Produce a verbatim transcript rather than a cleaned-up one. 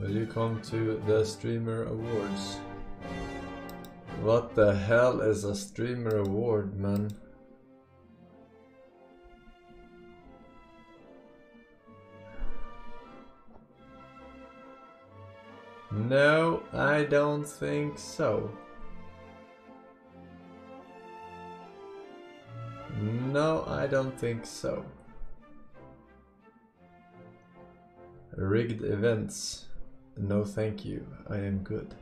Will you come to the Streamer Awards? What the hell is a Streamer Award, man? No, I don't think so. No, I don't think so. Rigged events. No, thank you. I am good.